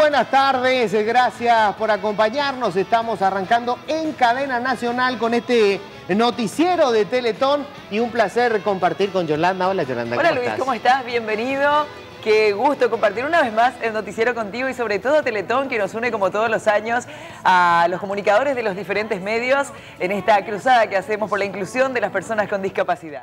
buenas tardes, gracias por acompañarnos. Estamos arrancando en cadena nacional con este noticiero de Teletón y un placer compartir con Yolanda. Hola Yolanda, ¿cómo estás? Hola Luis, ¿cómo estás? Bienvenido. Qué gusto compartir una vez más el noticiero contigo y sobre todo Teletón, que nos une como todos los años a los comunicadores de los diferentes medios en esta cruzada que hacemos por la inclusión de las personas con discapacidad.